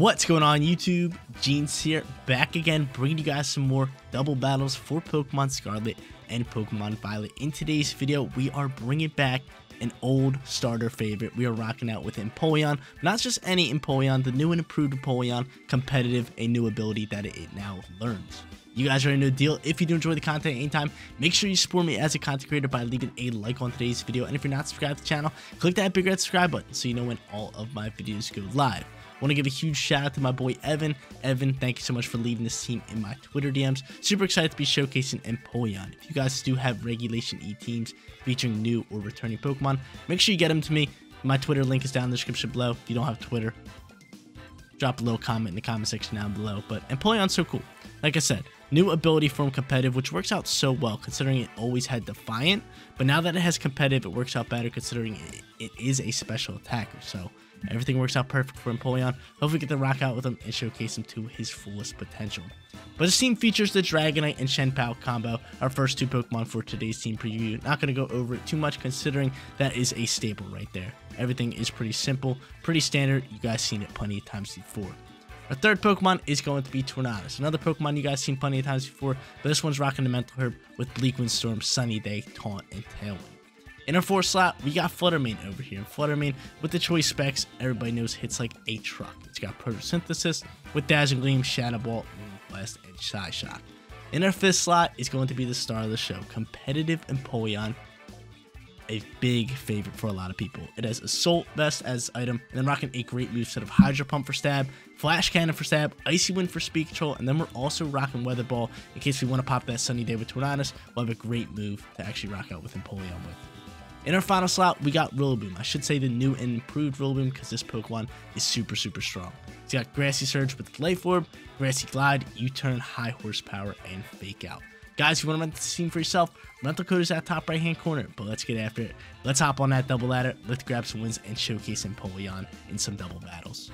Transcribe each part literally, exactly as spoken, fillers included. What's going on, YouTube? Jeans here, back again, bringing you guys some more double battles for Pokemon Scarlet and Pokemon Violet. In today's video, we are bringing back an old starter favorite. We are rocking out with Empoleon. Not just any Empoleon, the new and improved Empoleon, Competitive, a new ability that it now learns. You guys already know the deal. If you do enjoy the content at any time, make sure you support me as a content creator by leaving a like on today's video. And if you're not subscribed to the channel, click that big red subscribe button so you know when all of my videos go live. Want to give a huge shout out to my boy Evan. Evan, thank you so much for leaving this team in my Twitter D Ms. Super excited to be showcasing Empoleon. If you guys do have Regulation E teams featuring new or returning Pokemon, make sure you get them to me. My Twitter link is down in the description below. If you don't have Twitter, drop a little comment in the comment section down below. But Empoleon's so cool. Like I said, new ability from Competitive, which works out so well considering it always had Defiant. But now that it has Competitive, it works out better considering it, it is a special attacker. So everything works out perfect for Empoleon. Hopefully we get to rock out with him and showcase him to his fullest potential. But this team features the Dragonite and Chien-Pao combo, our first two Pokemon for today's team preview. Not going to go over it too much considering that is a staple right there. Everything is pretty simple, pretty standard. You guys seen it plenty of times before. Our third Pokemon is going to be Tornadus, another Pokemon you guys seen plenty of times before, but this one's rocking the Mental Herb with Bleakwind Storm, Sunny Day, Taunt, and Tailwind. In our fourth slot, we got Fluttermane over here. Fluttermane, with the Choice Specs, everybody knows hits like a truck. It's got Photosynthesis with Dazzling Gleam, Shadow Ball, Moonblast, and Psy Shock. In our fifth slot is going to be the star of the show, Competitive Empoleon. A big favorite for a lot of people. It has Assault Vest as item, and then rocking a great moveset of Hydro Pump for stab, Flash Cannon for stab, Icy Wind for speed control, and then we're also rocking Weather Ball in case we want to pop that Sunny Day with Tornadus. We'll have a great move to actually rock out with Empoleon with. In our final slot, we got Rillaboom. I should say the new and improved Rillaboom because this Pokemon is super, super strong. It's got Grassy Surge with Life Orb, Grassy Glide, U-turn, High Horsepower, and Fake Out. Guys, if you want to rent this team for yourself, rental code is at top right hand corner, but let's get after it. Let's hop on that double ladder, let's grab some wins, and showcase Empoleon in some double battles.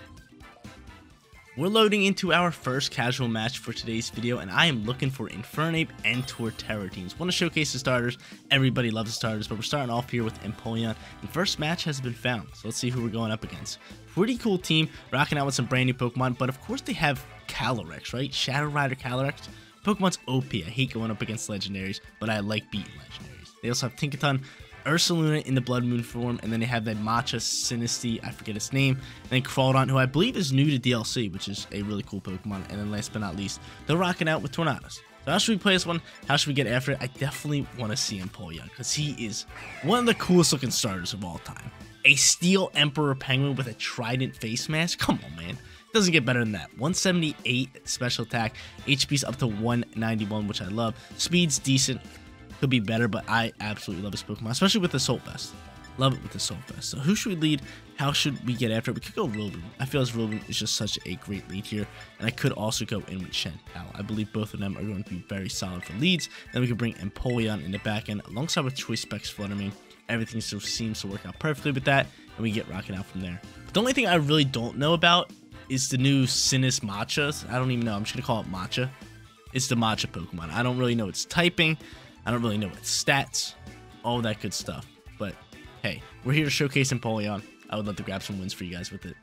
We're loading into our first casual match for today's video, and I am looking for Infernape and Torterra teams. Want to showcase the starters. Everybody loves the starters, but we're starting off here with Empoleon. The first match has been found, so let's see who we're going up against. Pretty cool team, rocking out with some brand new Pokemon, but of course they have Calyrex, right? Shadow Rider Calyrex. Pokemon's O P. I hate going up against legendaries, but I like beating legendaries. They also have Tinkaton, Ursaluna in the Blood Moon form, and then they have that Macha Sinisty, I forget its name, and then Crawdaunt, who I believe is new to D L C, which is a really cool Pokemon, and then last but not least, they're rocking out with Tornadus. So how should we play this one? How should we get after it? I definitely want to see Empoleon, because he is one of the coolest looking starters of all time. A Steel Emperor Penguin with a Trident face mask? Come on, man. Doesn't get better than that. one seventy-eight special attack, H P's up to one ninety-one, which I love. Speed's decent, could be better, but I absolutely love this Pokemon, especially with the Assault Vest. Love it with the Assault Vest. So who should we lead? How should we get after it? We could go Rillaboom. I feel as Rillaboom is just such a great lead here, and I could also go in with Chien-Pao. I believe both of them are going to be very solid for leads. Then we could bring Empoleon in the back end alongside with Choice Specs Fluttermane. Everything still seems to work out perfectly with that, and we get rocking out from there. But the only thing I really don't know about is the new Sinus Macha. I don't even know. I'm just going to call it Macha. It's the Macha Pokemon. I don't really know its typing. I don't really know its stats. All that good stuff. But, hey, we're here to showcase Empoleon. I would love to grab some wins for you guys with it.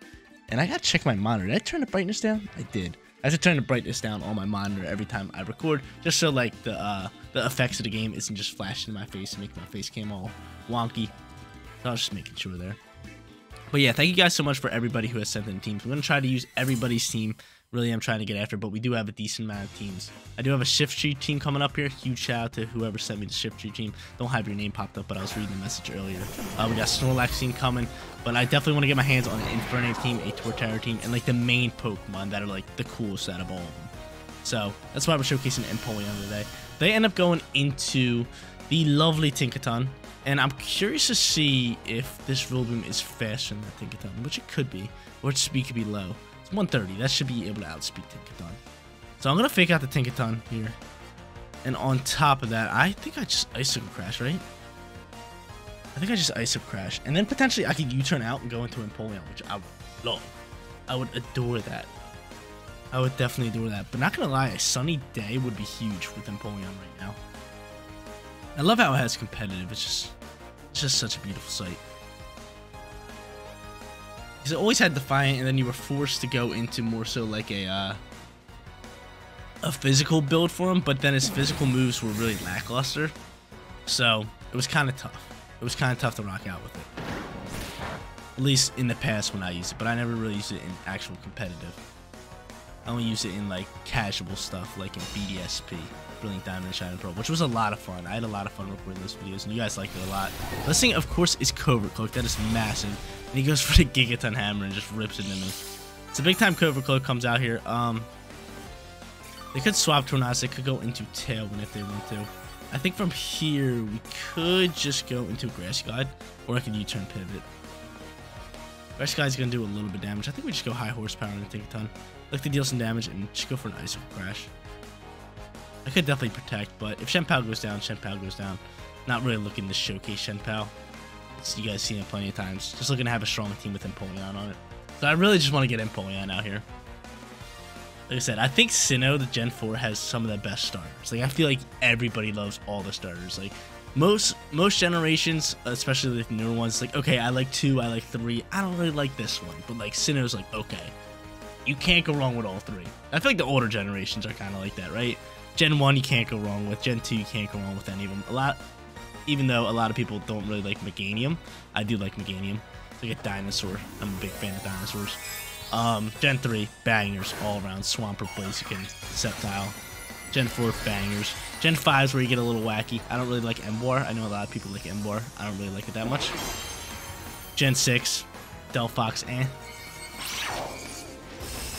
And I got to check my monitor. Did I turn the brightness down? I did. I have to turn the brightness down on my monitor every time I record, just so, like, the uh, the effects of the game isn't just flashing in my face and making my face cam all wonky. So I was just making sure there. But yeah, thank you guys so much for everybody who has sent in teams. I'm going to try to use everybody's team. Really, I'm trying to get after, but we do have a decent amount of teams. I do have a Shift Tree team coming up here. Huge shout out to whoever sent me the Shift Tree team. Don't have your name popped up, but I was reading the message earlier. Uh, we got Snorlax team coming, but I definitely want to get my hands on an Infernape team, a Torterra team, and like the main Pokemon that are like the coolest out of all of them. So that's why we're showcasing Empoleon today. They end up going into the lovely Tinkaton. And I'm curious to see if this Rillaboom is faster than Tinkaton, which it could be, or its speed could be low. It's one thirty. That should be able to outspeed Tinkaton. So I'm going to fake out the Tinkaton here. And on top of that, I think I just Icicle Crash, right? I think I just Icicle Crash. And then potentially I could U-turn out and go into Empoleon, which I would love. I would adore that. I would definitely adore that. But not going to lie, a Sunny Day would be huge with Empoleon right now. I love how it has Competitive. It's just, it's just such a beautiful sight. Because it always had Defiant, and then you were forced to go into more so like a uh, a physical build for him, but then his physical moves were really lackluster. So it was kind of tough. It was kind of tough to rock out with it. At least in the past when I used it, but I never really used it in actual competitive. I only used it in like casual stuff, like in B D S P, Brilliant Diamond and Shining Pearl, which was a lot of fun. I had a lot of fun recording those videos, and you guys liked it a lot. This thing, of course, is Cobra Cloak. That is massive. And he goes for the Gigaton Hammer and just rips it in him. It's a big time Cobra Cloak comes out here. Um, They could swap Tornadus. They could go into Tailwind if they want to. I think from here, we could just go into Grassy Glide, or I could U-turn pivot. Grassy Glide's going to do a little bit of damage. I think we just go High Horsepower and Tinkaton. Look to deal some damage and just go for an Icicle Crash. I could definitely Protect, but if Chien-Pao goes down, Chien-Pao goes down. Not really looking to showcase Chien-Pao. You guys seen it plenty of times. Just looking to have a strong team with Empoleon on it. So I really just want to get Empoleon out here. Like I said, I think Sinnoh, the Gen four, has some of the best starters. Like, I feel like everybody loves all the starters. Like, most most generations, especially the newer ones, like, okay, I like two, I like three, I don't really like this one. But, like, Sinnoh's like, okay, you can't go wrong with all three. I feel like the older generations are kind of like that, right? Gen one, you can't go wrong with. Gen two, you can't go wrong with any of them. A lot, even though a lot of people don't really like Meganium, I do like Meganium. It's like a dinosaur. I'm a big fan of dinosaurs. Um, Gen three, bangers all around. Swampert, Blaziken, Sceptile. Gen four, bangers. Gen five is where you get a little wacky. I don't really like Emboar. I know a lot of people like Emboar. I don't really like it that much. Gen six, Delphox, eh.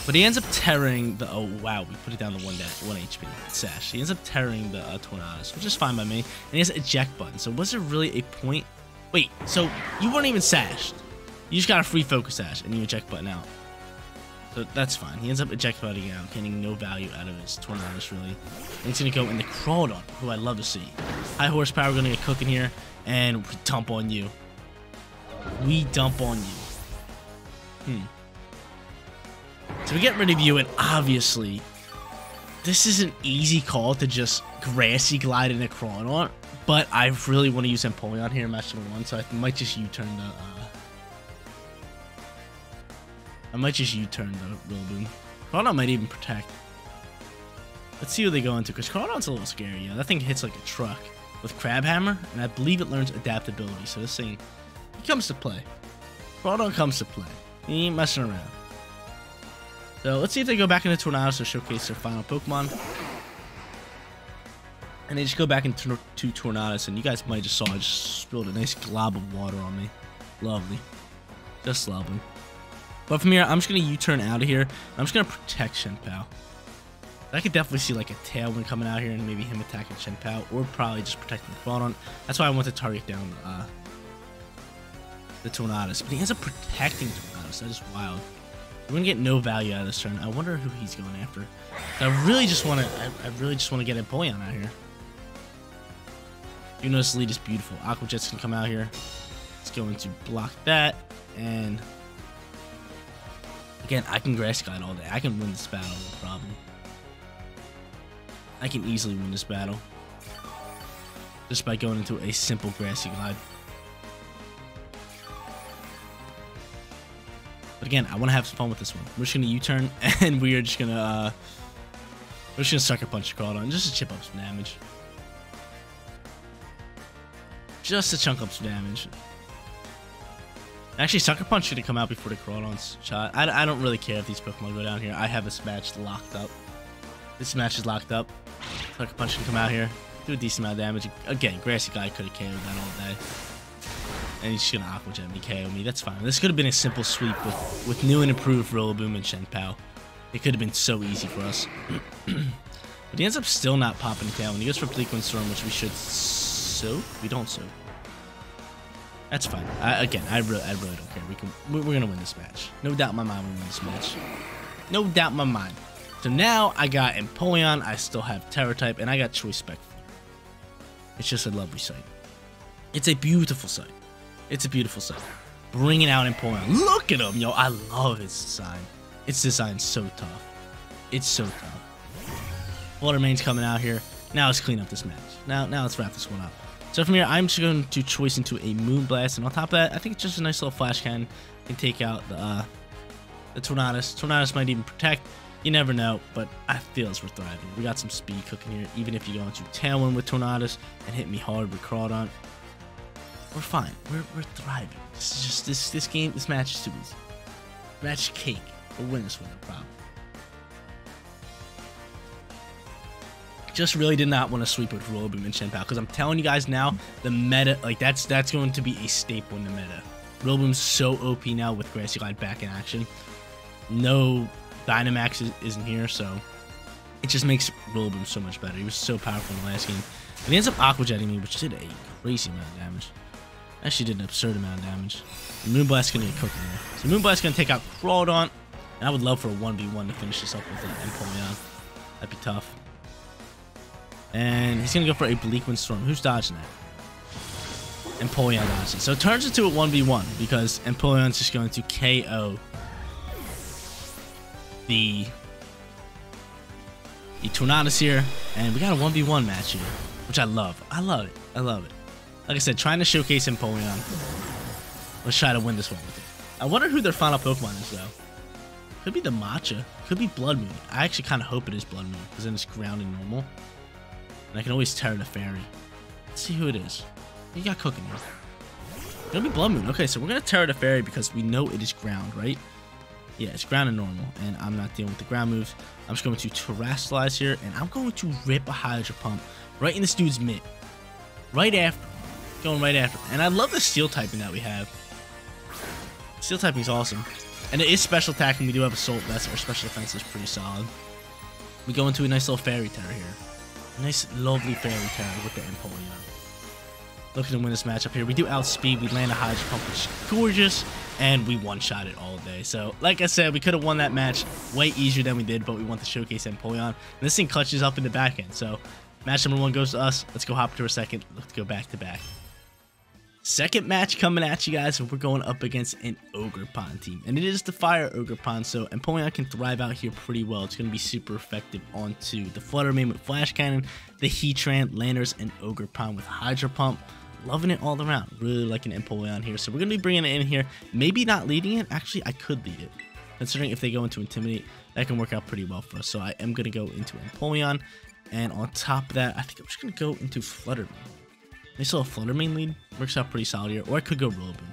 But he ends up tearing the... Oh, wow, we put it down to one, one H P. Sash. He ends up tearing the uh, Tornadus, which is fine by me. And he has an eject button, so was there really a point? Wait, so you weren't even sashed. You just got a free focus sash, and you eject button out. So that's fine. He ends up eject butting out, getting no value out of his Tornadus, really. And he's going to go into Crawdaunt, who I love to see. High Horsepower going to get cooking here, and we dump on you. We dump on you. Hmm. So we get rid of you, and obviously, this is an easy call to just Grassy Glide into Crawdaunt, but I really want to use Empoleon here in match number one, so I might just U-turn the, uh, I might just U-turn the Rillaboom. Crawdaunt might even Protect. Let's see who they go into, because Crawdaunt's a little scary, yeah. That thing hits like a truck with Crab Hammer, and I believe it learns Adaptability, so this thing, he comes to play. Crawdaunt comes to play. He ain't messing around. So let's see if they go back into Tornadus to showcase their final Pokemon. And they just go back into Tornadus, and you guys might just saw I just spilled a nice glob of water on me. Lovely. Just lovely. But from here, I'm just going to U-turn out of here. I'm just going to Protect Chien-Pao. I could definitely see like a Tailwind coming out here and maybe him attacking Chien-Pao, or probably just protecting the Crawdaunt. That's why I want to target down uh, the Tornadus. But he ends up protecting Tornadus. That is wild. We're gonna get no value out of this turn. I wonder who he's going after. I really just want to. I, I really just want to get Empoleon out here. You know this lead is beautiful. Aqua Jet's gonna come out here. It's going to block that, and again, I can Grass Glide all day. I can win this battle, no problem. I can easily win this battle just by going into a simple Grassy Glide. But again, I want to have some fun with this one. We're just going to U-turn, and we are just going to, uh, we're just going to Sucker Punch Crawdaunt, just to chip up some damage. Just to chunk up some damage. Actually, Sucker Punch should have come out before the Crawdaunt's shot. I, I don't really care if these Pokemon go down here. I have this match locked up. This match is locked up. Sucker Punch can come out here, do a decent amount of damage. Again, Grassy Glide could have K O'd that all day. And he's just going to Aqua Jet me, K O me. That's fine. This could have been a simple sweep with, with new and improved Rillaboom and Chien-Pao. It could have been so easy for us. But he ends up still not popping the tail. When he goes for Bleakwind Storm, which we should soak. We don't soak. That's fine. I, again, I, re I really don't care. We can, we're we're going to win this match. No doubt in my mind we win this match. No doubt in my mind. So now I got Empoleon. I still have Terror type. And I got Choice Spec. It's just a lovely sight. It's a beautiful sight. It's a beautiful sight. Bringing out Empoleon. Look at him, yo. I love his design. Its design's so tough. It's so tough. Fluttermane's coming out here. Now let's clean up this match. Now, now let's wrap this one up. So from here, I'm just going to choice into a Moonblast, and on top of that, I think it's just a nice little Flash Cannon. Can take out the uh, the Tornadus. Tornadus might even Protect. You never know, but I feel as we're thriving. We got some speed cooking here. Even if you go into Tailwind with Tornadus and hit me hard with Crawdaunt, we're fine. We're we're thriving. This is just this this game. This match is too easy. Match cake. We'll win this one, no problem. Just really did not want to sweep with Rillaboom and Chien-Pao, because I'm telling you guys now, the meta, like that's that's going to be a staple in the meta. Rillaboom's so O P now with Grassy Glide back in action. No Dynamax is, isn't here, so it just makes Rillaboom so much better. He was so powerful in the last game. And he ends up Aqua Jetting me, which did a crazy amount of damage. Actually did an absurd amount of damage. And Moonblast's going to get cooking there. So Moonblast's going to take out Crawdaunt, and I would love for a one v one to finish this up with an Empoleon. That'd be tough. And he's going to go for a Bleakwind Storm. Who's dodging that? Empoleon dodges. So it turns into a one v one because Empoleon's just going to K O the, the Tornadus here. And we got a one v one match here, which I love. I love it. I love it. Like I said, trying to showcase Empoleon. Let's try to win this one with it. I wonder who their final Pokemon is, though. Could be the Macha. Could be Blood Moon. I actually kind of hope it is Blood Moon because then it's ground and normal. And I can always tear the fairy. Let's see who it is. What you got cooking here? It's gonna be Blood Moon. Okay, so we're gonna tear the fairy because we know it is ground, right? Yeah, it's ground and normal, and I'm not dealing with the ground moves. I'm just going to terrestrialize here, and I'm going to rip a Hydro Pump right in this dude's mid. Right after. Going right after. And I love the steel typing that we have. Steel typing is awesome. And it is special attacking. We do have Assault Vest. Our special defense is pretty solid. We go into a nice little fairy terror here. Nice, lovely fairy terror with the Empoleon. Looking to win this matchup here. We do outspeed. We land a Hydro Pump, which is gorgeous. And we one-shot it all day. So, like I said, we could have won that match way easier than we did. But we want to showcase Empoleon. And this thing clutches up in the back end. So, match number one goes to us. Let's go hop to our second. Let's go back-to-back. Second match coming at you guys. We're going up against an Ogerpon team. And it is the Fire Ogerpon. So Empoleon can thrive out here pretty well. It's going to be super effective onto the Fluttermane with Flash Cannon, the Heatran, Landorus, and Ogerpon with Hydro Pump. Loving it all around. Really liking Empoleon here. So we're going to be bringing it in here. Maybe not leading it. Actually, I could lead it. Considering if they go into Intimidate, that can work out pretty well for us. So I am going to go into Empoleon. And on top of that, I think I'm just going to go into Fluttermane. Nice little Fluttermane lead. Works out pretty solid here. Or I could go Rillaboom.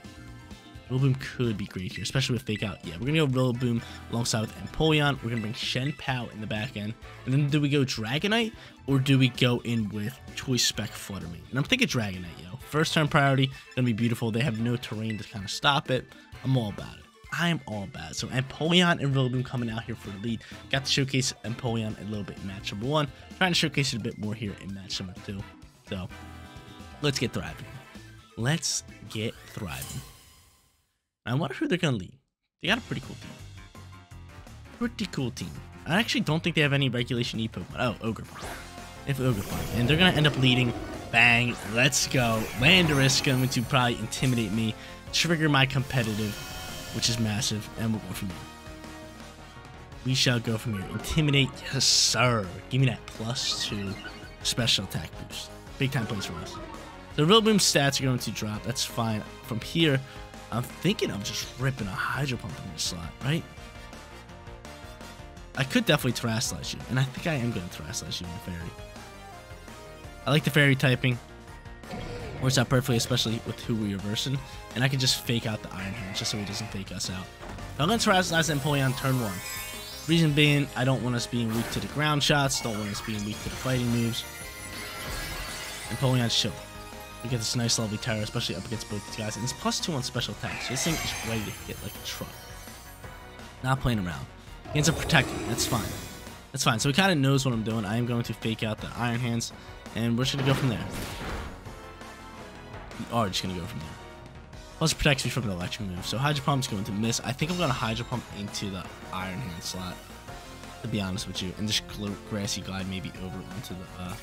Rillaboom could be great here, especially with Fake Out. Yeah, we're going to go Rillaboom alongside with Empoleon. We're going to bring Chien-Pao in the back end. And then do we go Dragonite? Or do we go in with Choice Spec Fluttermane? And I'm thinking Dragonite, yo. First turn priority. Going to be beautiful. They have no terrain to kind of stop it. I'm all about it. I am all about it. So Empoleon and Rillaboom coming out here for the lead. Got to showcase Empoleon a little bit in match number one. Trying to showcase it a bit more here in match number two. So... let's get thriving. Let's get thriving. I wonder who they're going to lead. They got a pretty cool team. Pretty cool team. I actually don't think they have any Regulation E Pokemon. Oh, Ogerpon. They have Ogerpon. And they're going to end up leading. Bang. Let's go. Landorus going to probably intimidate me. Trigger my competitive, which is massive. And we'll go from there. We shall go from here. Intimidate. Yes, sir. Give me that plus two special attack boost. Big time plays for us. The Rillaboom stats are going to drop. That's fine. From here, I'm thinking of just ripping a Hydro Pump in this slot, right? I could definitely Terrasilize you, and I think I am going to Terrasilize you in the Fairy. I like the Fairy typing. Works out perfectly, especially with who we're reversing. And I can just Fake Out the Iron Hand just so he doesn't fake us out. But I'm going to Terrasilize Empoleon turn one. Reason being, I don't want us being weak to the ground shots. Don't want us being weak to the fighting moves. Empoleon's chill. We get this nice lovely terror, especially up against both these guys. And it's plus two on special attack, so this thing is ready to hit like a truck. Not playing around. He ends up protecting. That's fine. That's fine. So he kind of knows what I'm doing. I am going to Fake Out the Iron Hands, and we're just going to go from there. We are just going to go from there. Plus, it protects me from the electric move. So Hydro Pump's going to miss. I think I'm going to Hydro Pump into the Iron Hand slot, to be honest with you. And just Grassy Glide maybe over into the... Uh...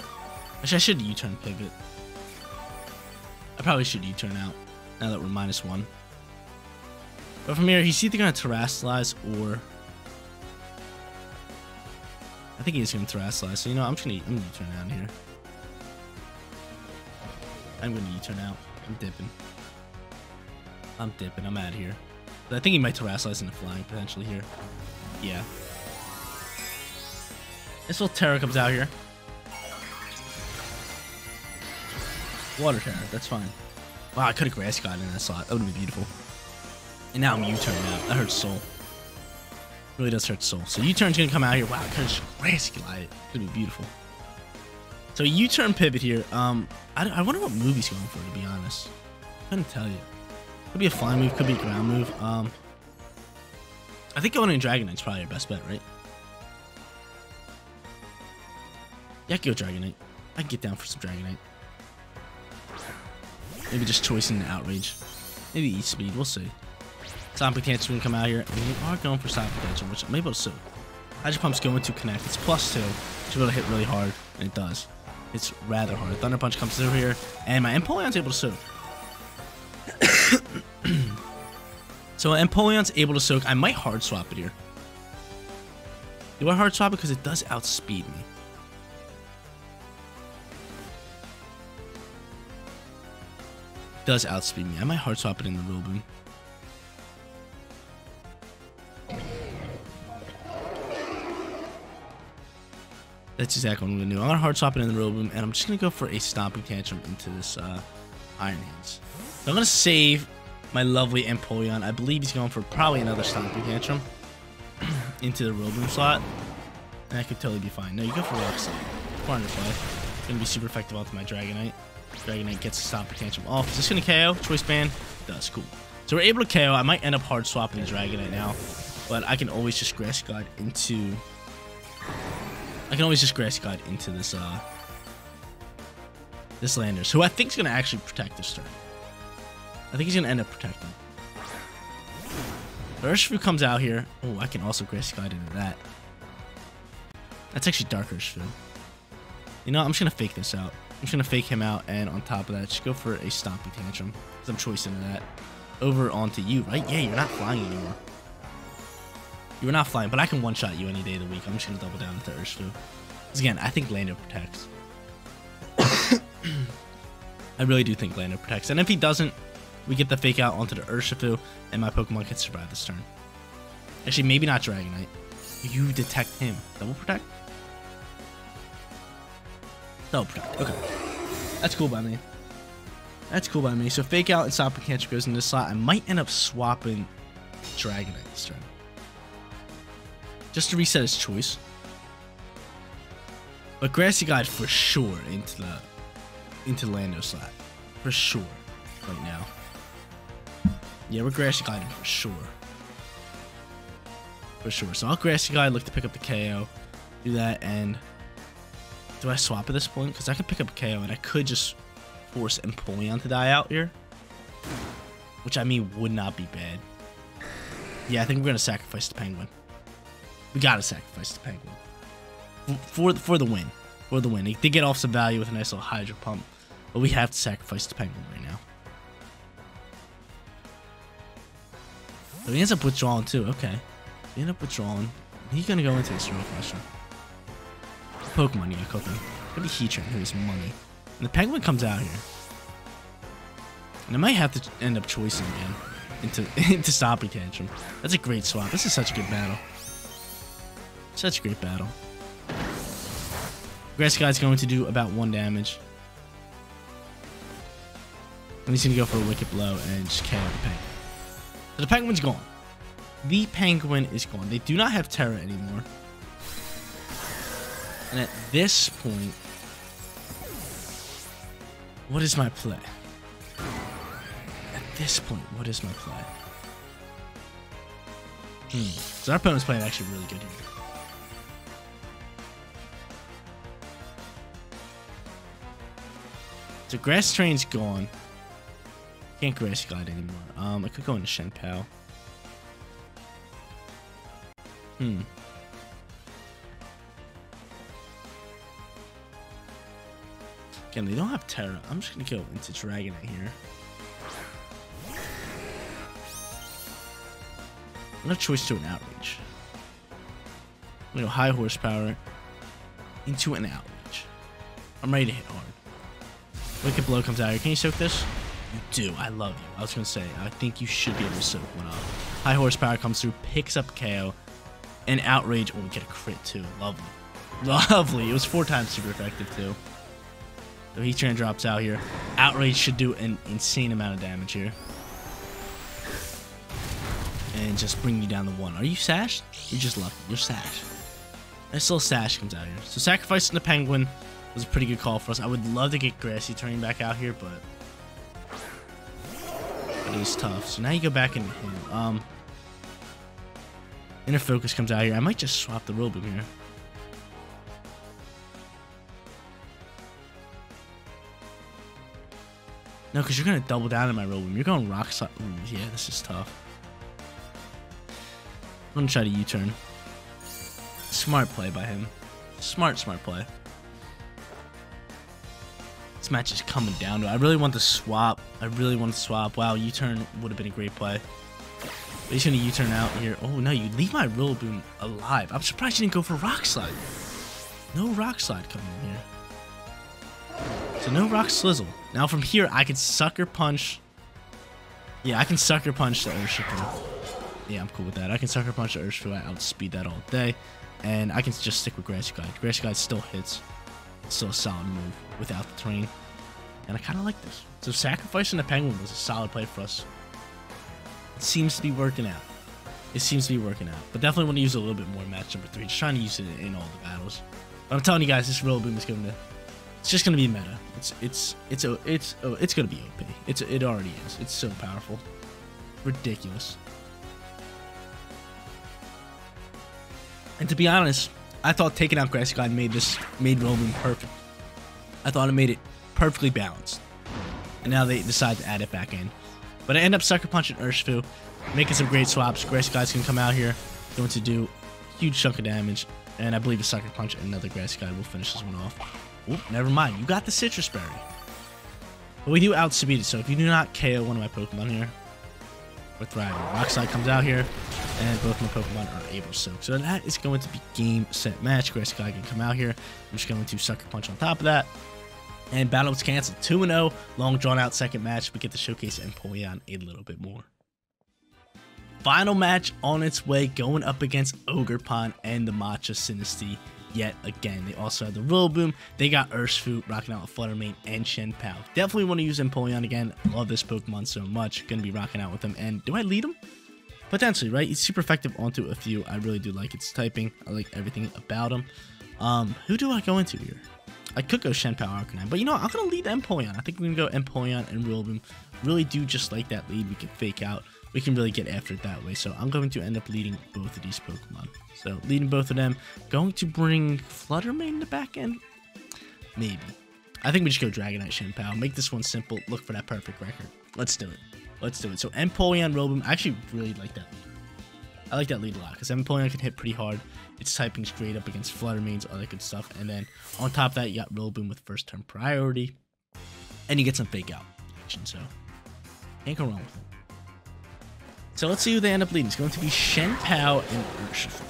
Actually, I should U-turn pivot. I probably should U-turn out, now that we're minus one. But from here, he's either going to Terrasilize or... I think he's going to Terrasilize, so you know, I'm just going to U-turn out here. I'm going to U-turn now. I'm dipping. I'm dipping. I'm out of here. But I think he might Terrasilize into flying potentially here. Yeah. This little Terra comes out here. Water Terra. That's fine. Wow, I could have Grassy Glide in that slot. That would have been beautiful. And now I'm U-turn now. That hurts soul. Really does hurt soul. So U-turn's going to come out here. Wow, I could have Grassy Glide. Could be beautiful. So U-turn pivot here. Um, I, I wonder what move he's going for, to be honest. I couldn't tell you. Could be a flying move, could be a ground move. Um, I think going in Dragonite's probably your best bet, right? Yeah, I can go Dragonite. I can get down for some Dragonite. Maybe just choicing the Outrage. Maybe E Speed, we'll see. Stomping Tantrum can come out here. And we are going for Stomping Tantrum, which I'm able to see. Hydro Pump's going to connect. It's plus two. Should be able to hit really hard, and it does. It's rather hard. Thunder Punch comes through here, and my Empoleon's able to soak. So Empoleon's able to soak. I might hard swap it here. Do I hard swap it? Because it does outspeed me. It does outspeed me. I might hard swap it in the Rillaboom. That's exactly what I'm going to do. I'm going to hard swap it in the Rillaboom, and I'm just going to go for a Stomping Tantrum into this uh, Iron Hands. So I'm going to save my lovely Empoleon. I believe he's going for probably another Stomping Tantrum into the Rillaboom slot. And that could totally be fine. No, you go for Rock Slide. Corner play. It's going to be super effective onto my Dragonite. Dragonite gets the Stomping Tantrum off. Is this going to K O? Choice Band? It does. Cool. So we're able to K O. I might end up hard swapping the Dragonite now, but I can always just Grassy Glide into... I can always just Grassy Glide into this, uh, this Landorus, who I think is going to actually protect this turn. I think he's going to end up protecting. Urshifu comes out here. Oh, I can also Grassy Glide into that. That's actually Dark Urshifu. You know, I'm just going to fake this out. I'm just going to fake him out, and on top of that, just go for a Stomping Tantrum. Because I'm choicing into that. Over onto you, right? Yeah, you're not flying anymore. You're not flying, but I can one-shot you any day of the week. I'm just going to double down with the Urshifu. Because again, I think Lando protects. I really do think Lando protects. And if he doesn't, we get the Fake Out onto the Urshifu, and my Pokemon can survive this turn. Actually, maybe not Dragonite. You detect him. Double Protect? Double Protect. Okay. That's cool by me. That's cool by me. So Fake Out and Stomping Tantrum goes in this slot. I might end up swapping Dragonite this turn. Just to reset his choice. But Grassy Glide for sure into the into the Lando slot. For sure. Right now. Yeah, we're Grassy Gliding for sure. For sure. So I'll Grassy Glide, look to pick up the K O. Do that, and do I swap at this point? Because I could pick up a K O and I could just force Empoleon to die out here. Which I mean would not be bad. Yeah, I think we're gonna sacrifice the Penguin. We gotta sacrifice the Penguin for for the win, for the win. They did get off some value with a nice little Hydro Pump, but we have to sacrifice the Penguin right now. So he ends up withdrawing too. Okay, he ends up withdrawing. He's gonna go into this real question. Pokemon, yeah, cooking. Gonna be Heatran, who is money. And the Penguin comes out here, and I might have to end up choicing again into into Stomping Tantrum. That's a great swap. This is such a good battle. Such a great battle. Grassy Glide's going to do about one damage. And he's going to go for a Wicked Blow and just K O the Penguin. So the Penguin's gone. The Penguin is gone. They do not have Terra anymore. And at this point, what is my play? At this point, what is my play? Hmm. So our opponent's playing actually really good here. So Grass Train's gone. Can't Grassy Glide anymore. Um, I could go into Chien-Pao. Hmm. Again, they don't have Terra. I'm just gonna go into Dragonite here. I'm gonna choice to an Outrage. I'm gonna go High Horsepower into an Outrage. I'm ready to hit hard. Wicked Blow comes out here. Can you soak this? You do. I love you. I was going to say, I think you should be able to soak one up. High Horsepower comes through, picks up K O. And Outrage. Oh, we get a crit too. Lovely. Lovely. It was four times super effective too. So Heatran drops out here. Outrage should do an insane amount of damage here. And just bring you down to one. Are you sashed? You're just lucky. You're sashed. Nice little sash comes out here. So sacrificing the Penguin was a pretty good call for us. I would love to get Grassy turning back out here, but it is tough. So now you go back into him. Um, Inner Focus comes out here. I might just swap the Rillaboom here. No, because you're going to double down in my Rillaboom. You're going rock slide. Ooh, yeah, this is tough. I'm going to try to U-turn. Smart play by him. Smart, smart play. This match is coming down to it. I really want to swap. I really want to swap. Wow, U-turn would have been a great play. But he's going to U-turn out here. Oh, no, you leave my Rillaboom alive. I'm surprised you didn't go for Rock Slide. No Rock Slide coming in here. So no Rock Slizzle. Now from here, I can Sucker Punch. Yeah, I can Sucker Punch the Urshifu. Yeah, I'm cool with that. I can Sucker Punch the Urshifu. I outspeed that all day. And I can just stick with Grassy Glide. Grassy Glide still hits. It's still a solid move without the terrain. And I kind of like this. So sacrificing the Penguin was a solid play for us. It seems to be working out. It seems to be working out. But definitely want to use it a little bit more in match number three. Just trying to use it in all the battles. But I'm telling you guys, this Rillaboom is going to... It's just gonna be meta. It's it's it's oh it's oh it's gonna be O P. It's it already is. It's so powerful, ridiculous. And to be honest, I thought taking out Grassy Glide made this made Rillaboom perfect. I thought it made it perfectly balanced. And now they decide to add it back in. But I end up Sucker Punching Urshifu, making some great swaps. Grassy Glide's gonna come out here, going to do a huge chunk of damage, and I believe a Sucker Punch and another Grassy Glide will finish this one off. Oop, never mind. You got the Citrus Berry. But we do outspeed it, so if you do not K O one of my Pokemon here, we're thriving. Rock Slide comes out here, and both my Pokemon are able to soak. So that is going to be game, set, match. Grassy Glide can come out here. I'm just going to Sucker Punch on top of that. And battle was canceled. two and oh. Long, drawn-out second match. We get to showcase Empoleon a little bit more. Final match on its way, going up against Ogerpon and the Macha Sinistee. Yet again, they also had the Rillaboom. They got Urshifu, rocking out with Fluttermane and Chien-Pao. Definitely want to use Empoleon again. Love this Pokemon so much. Gonna be rocking out with him. And do I lead him? Potentially, right? He's super effective onto a few. I really do like its typing. I like everything about him. Um, who do I go into here? I could go Chien-Pao Arcanine, but you know what? I'm gonna lead Empoleon. I think we're gonna go Empoleon and Rillaboom. Really do just like that lead. We can fake out. We can really get after it that way. So I'm going to end up leading both of these Pokemon. So leading both of them. Going to bring Fluttermane in the back end? Maybe. I think we just go Dragonite, Chien-Pao. Make this one simple. Look for that perfect record. Let's do it. Let's do it. So Empoleon, Rillaboom. I actually really like that lead. I like that lead a lot because Empoleon can hit pretty hard. Its typing's great up against Fluttermane's, all that good stuff. And then on top of that, you got Rillaboom with first turn priority. And you get some fake out action. So can't go wrong with it. So let's see who they end up leading. It's going to be Chien-Pao and Urshifu.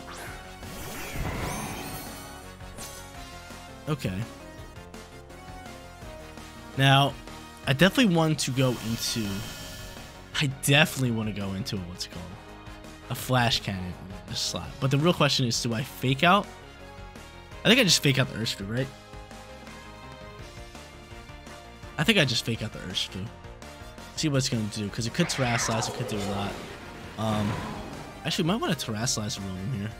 Okay. Now, I definitely want to go into... I definitely want to go into a, what's it called? A Flash Cannon in this slot. But the real question is, do I fake out? I think I just fake out the Urshifu, right? I think I just fake out the Urshifu. See what it's going to do, because it could Terrasilize, it could do a lot. Um, actually, we might want to Terrasilize a Rillaboom here.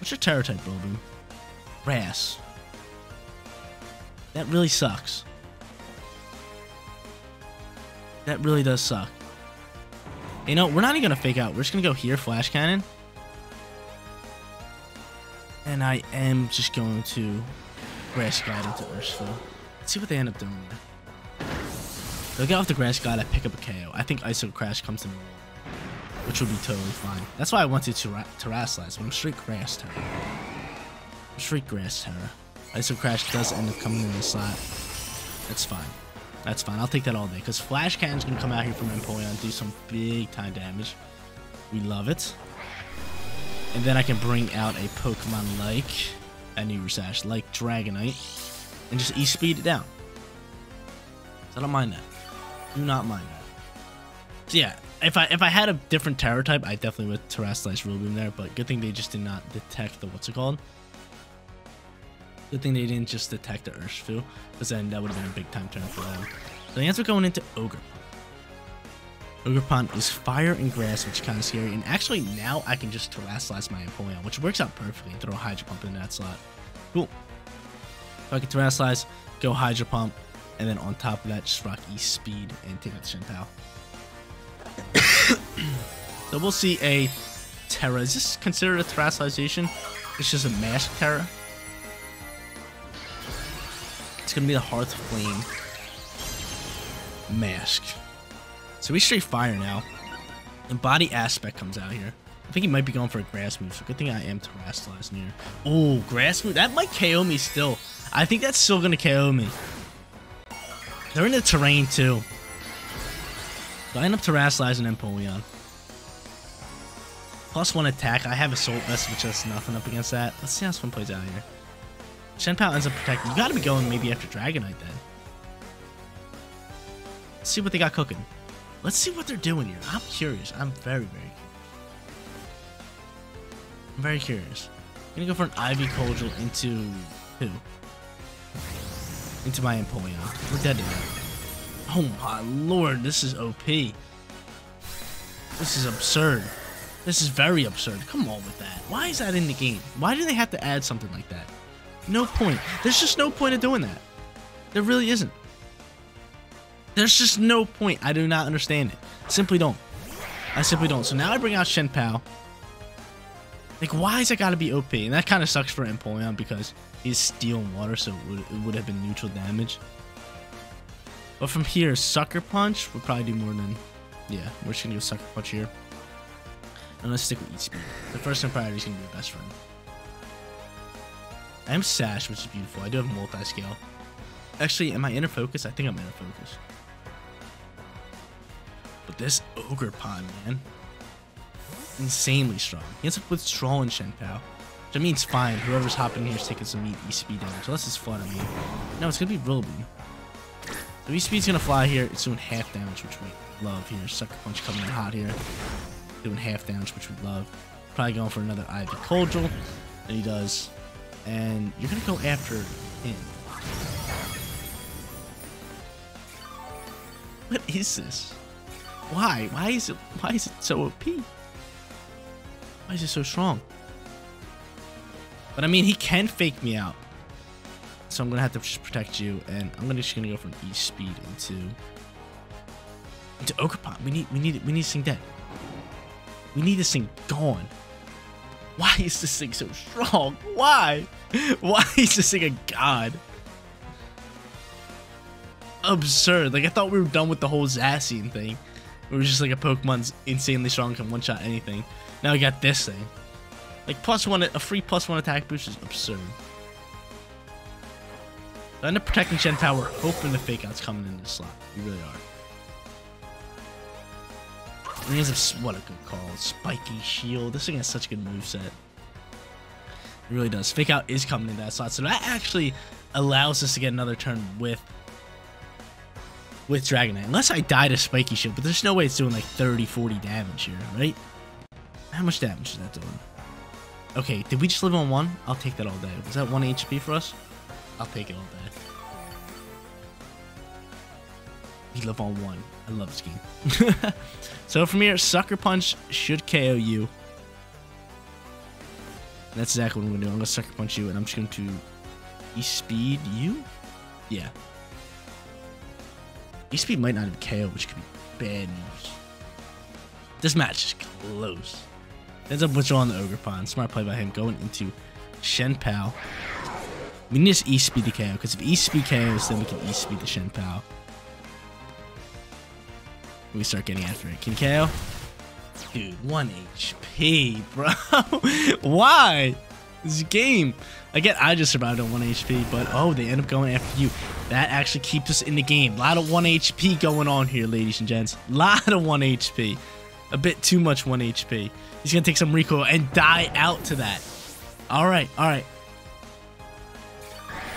What's your Terror type Rillaboom? Grass. That really sucks. That really does suck. You know, we're not even going to fake out. We're just going to go here, Flash Cannon. And I am just going to Grass Glide into Urshifu. Let's see what they end up doing there. They'll get off the Grass Glide, I pick up a K O. I think Icicle Crash comes in, which would be totally fine. That's why I wanted to Terrasilize, but I'm straight Grass Terror. I'm straight Grass Terror. Icicle Crash does end up coming in the slot. That's fine. That's fine. I'll take that all day, because Flash Cannon's going to come out here from Empoleon and do some big-time damage. We love it. And then I can bring out a Pokemon like... I knew you were Sash, like Dragonite. And just E-Speed it down. So I don't mind that. Do not mind that. So yeah, if I if I had a different Terror type, I definitely would Terrestrialize Rillaboom there. But good thing they just did not detect the what's it called. Good thing they didn't just detect the Urshifu, because then that would have been a big time turn for them. So the answer going into Ogerpon. Ogerpon is Fire and Grass, which is kind of scary. And actually now I can just Terrestrialize my Empoleon, which works out perfectly. Throw a Hydro Pump in that slot. Cool. So I can Terrestrialize, go Hydro Pump, and then on top of that, just rock East Speed and take out the Chien-Pao. So we'll see a Terra. Is this considered a Terrestrialization? It's just a Masked Terra. It's gonna be the Hearth Flame Mask. So we straight fire now. And Body Aspect comes out here. I think he might be going for a Grass move, so good thing I am Terrestrializing here. Oh, Grass move. That might K O me still. I think that's still gonna K O me. They're in the terrain too. So I end up Terrestrializing Empoleon. Plus one attack. I have Assault Vest, which does nothing up against that. Let's see how this one plays out here. Chien-Pao ends up protecting. You gotta be going maybe after Dragonite then. Let's see what they got cooking. Let's see what they're doing here. I'm curious. I'm very, very curious. I'm very curious. I'm gonna go for an Ivy Cauldron into who? Into my Empoleon. We're dead to that. Oh my lord, this is O P. This is absurd. This is very absurd. Come on with that. Why is that in the game? Why do they have to add something like that? No point. There's just no point of doing that. There really isn't. There's just no point. I do not understand it. Simply don't. I simply don't. So now I bring out Chien-Pao. Like, why is it gotta be O P? And that kind of sucks for Empoleon because he's steel and water, so it would, it would have been neutral damage. But from here, Sucker Punch would probably do more than... Yeah, we're just gonna do Sucker Punch here. And let's stick with Eat Speed. The first and priority is gonna be the best friend. I am Sash, which is beautiful. I do have multi-scale. Actually, am I Inner Focus? I think I'm Inner Focus. But this Ogerpon, man. Insanely strong. He ends up with Straw and Chien-Pao. Which I mean, it's fine. Whoever's hopping here is taking some meat E-Speed damage. Unless it's Fluttermane. No, it's going to be Rillaboom. So E-Speed's going to fly here. It's doing half damage, which we love here. Sucker Punch coming in hot here. Doing half damage, which we love. Probably going for another Ivy Cauldron. And he does... And you're gonna go after him. What is this? Why? Why is it? Why is it so O P? Why is it so strong? But I mean, he can fake me out, so I'm gonna have to just protect you, and I'm gonna just gonna go from E Speed into into Ogerpon. We need, we need, we need this thing dead. We need this thing gone. Why is this thing so strong? Why? Why is this thing a god? Absurd. Like, I thought we were done with the whole Zacian thing. It was just like a Pokemon's insanely strong, can one-shot anything. Now we got this thing. Like, plus one, a free plus one attack boost is absurd. I end up protecting Chien-Pao. We're hoping the Fake Out's coming in this slot. We really are. And he has a, what a good call. Spiky Shield. This thing has such a good moveset. It really does. Fake Out is coming in that slot. So that actually allows us to get another turn with with Dragonite. Unless I die to Spiky Shield. But there's no way it's doing like thirty, forty damage here, right? How much damage is that doing? Okay, did we just live on one? I'll take that all day. Was that one H P for us? I'll take it all day. We live on one. I love this game. So from here, Sucker Punch should K O you. That's exactly what I'm gonna do. I'm gonna Sucker Punch you, and I'm just going to E-Speed you. Yeah. E-Speed might not even K O, which could be bad news. This match is close. Ends up withdrawing the Ogerpon. Smart play by him, going into Chien-Pao. We need to E-Speed the K O, because if E-Speed K Os, then we can E-Speed the Chien-Pao. We start getting after it. Can K O? Dude, one H P, bro. Why? This game. Again, I just survived on one H P, but oh, they end up going after you. That actually keeps us in the game. A lot of one H P going on here, ladies and gents. A lot of one H P. A bit too much one H P. He's going to take some recoil and die out to that. All right, all right.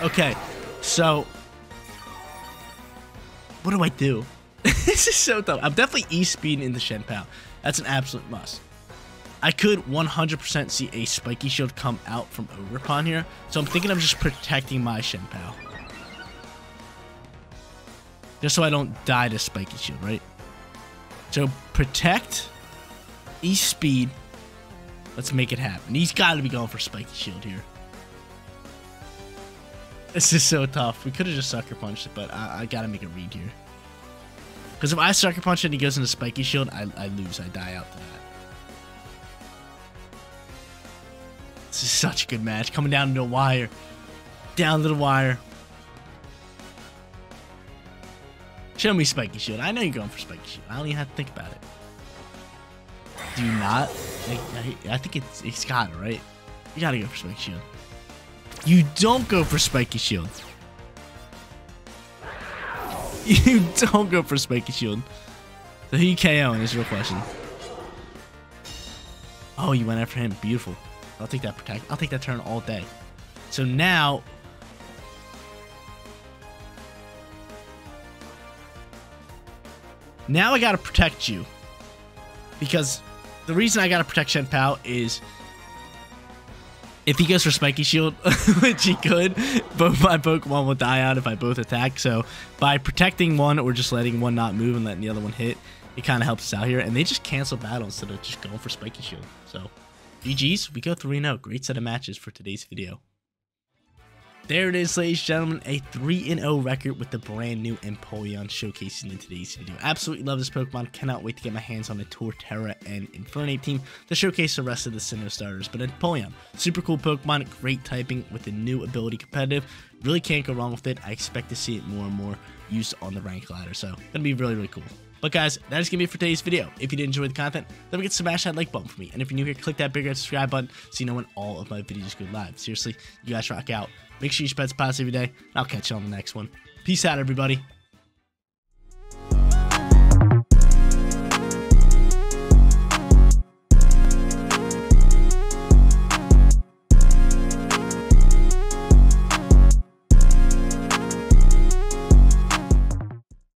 Okay, so... What do I do? This is so dumb. I'm definitely E-speeding into Chien-Pao. That's an absolute must. I could one hundred percent see a spiky shield come out from Ogerpon here, so I'm thinking I'm just protecting my Chien-Pao. Just so I don't die to spiky shield, right? So protect, E-speed. Let's make it happen. He's got to be going for spiky shield here. This is so tough. We could have just sucker punched it, but I, I got to make a read here. Because if I sucker punch it and he goes into spiky shield, I, I lose. I die out to that. This is such a good match. Coming down to the wire. Down to the wire. Show me spiky shield. I know you're going for spiky shield. I don't even have to think about it. Do you not? I, I, I think it's, it's got it, right? You gotta go for spiky shield. You don't go for spiky shield. You don't go for spiky shield. So who you KOing is your question. Oh, you went after him. Beautiful. I'll take that protect. I'll take that turn all day. So now... Now I gotta protect you. Because the reason I gotta protect Chien-Pao is... If he goes for spiky shield, which he could, both my Pokemon will die out if I both attack. So by protecting one or just letting one not move and letting the other one hit, it kind of helps us out here. And they just cancel battle instead of just going for spiky shield. So G G's, we go three and oh. Great set of matches for today's video. There it is, ladies and gentlemen, a three and oh record with the brand new Empoleon showcasing in today's video. Absolutely love this Pokemon. Cannot wait to get my hands on the Torterra and Infernape team to showcase the rest of the Sinnoh starters. But Empoleon, super cool Pokemon, great typing with the new ability competitive. Really can't go wrong with it. I expect to see it more and more used on the rank ladder. So, gonna be really, really cool. But guys, that is going to be it for today's video. If you did enjoy the content, don't forget to smash that like button for me. And if you're new here, click that big red subscribe button so you know when all of my videos go live. Seriously, you guys rock out. Make sure you spread positive every day, and I'll catch you on the next one. Peace out, everybody.